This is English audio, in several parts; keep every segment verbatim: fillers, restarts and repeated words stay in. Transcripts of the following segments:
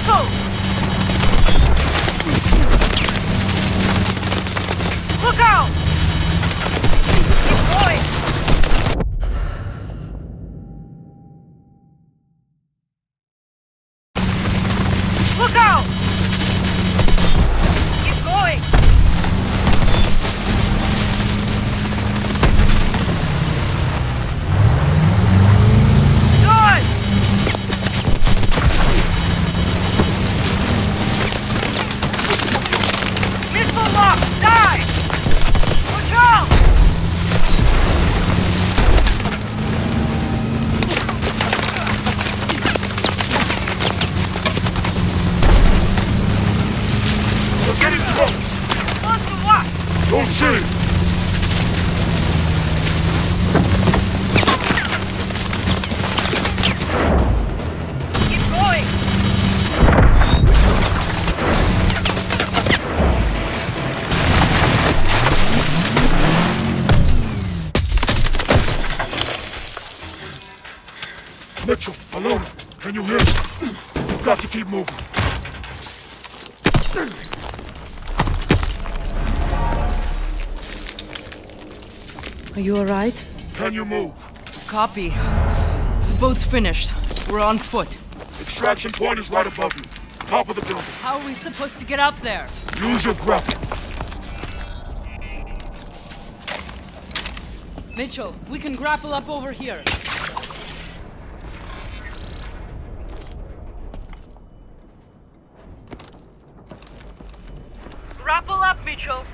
Mitchell! Look out! Look out! Keep going! Good! Missile lock! Die! Watch out! Don't shoot! Keep going! Mitchell, alone, can you hear me? You've got to keep moving. Are you all right? Can you move? Copy. The boat's finished. We're on foot. Extraction point is right above you. Top of the building. How are we supposed to get up there? Use your grapple. Mitchell, we can grapple up over here. Grapple up, Mitchell.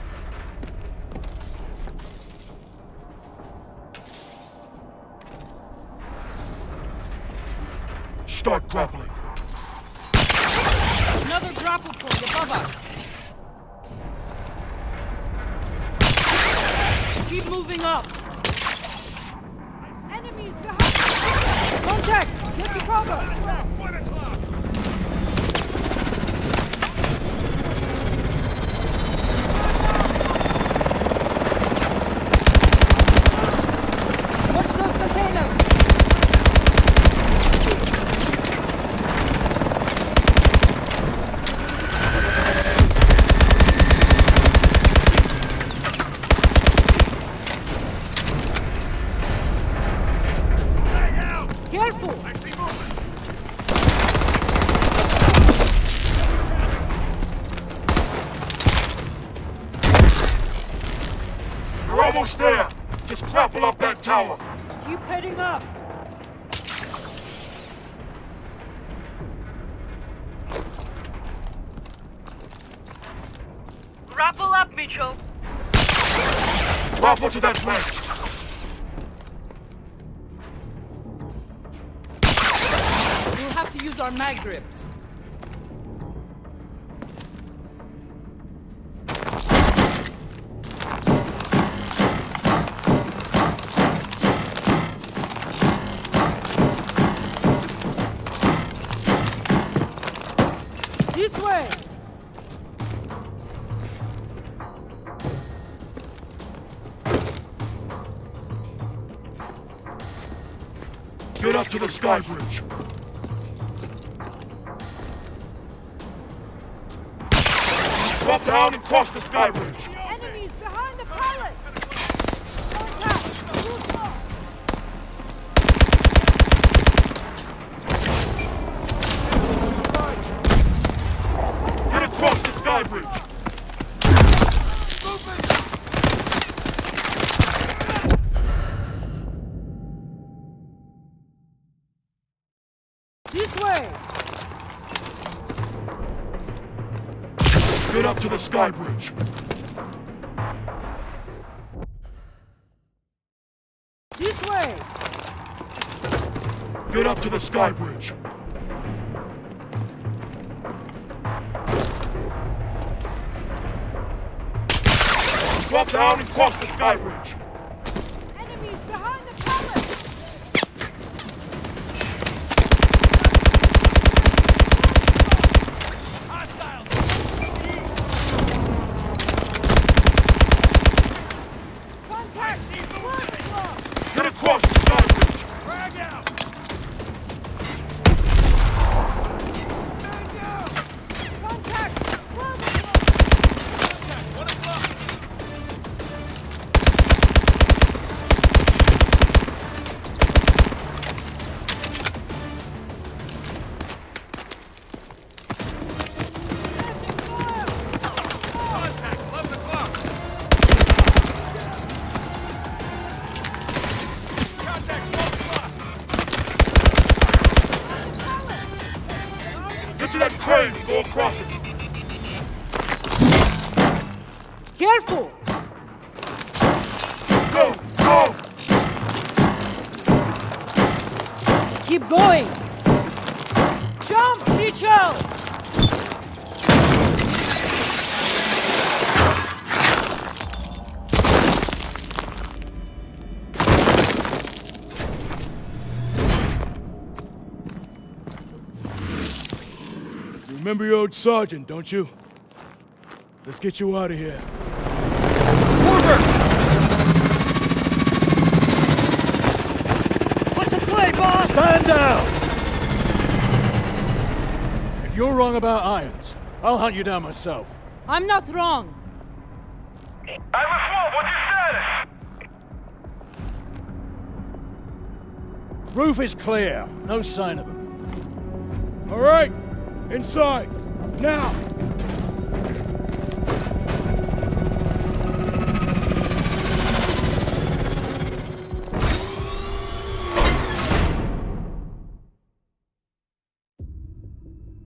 Start grappling. Another grapple point above us. Keep moving up. Enemies behind us. Contact! Get to cover! One o'clock! Almost there! Just grapple up that tower! Keep heading up! Grapple up, Mitchell! Grapple to that ledge! We'll have to use our mag grips. This way! Get up to the sky bridge! Drop down and cross the sky bridge! Enemies behind the palace! This way! Get up to the sky bridge! This way! Get up to the sky bridge! Drop down and cross the sky bridge! Enemies behind the palace! Drag out! Man down! across it. Careful! Go! Go! Keep going! Jump, Mitchell! Remember your old sergeant, don't you? Let's get you out of here. Walker! What's the play, boss? Stand down! If you're wrong about Irons, I'll hunt you down myself. I'm not wrong. I was wrong. What's your status? Roof is clear. No sign of him. All right. Inside! Now!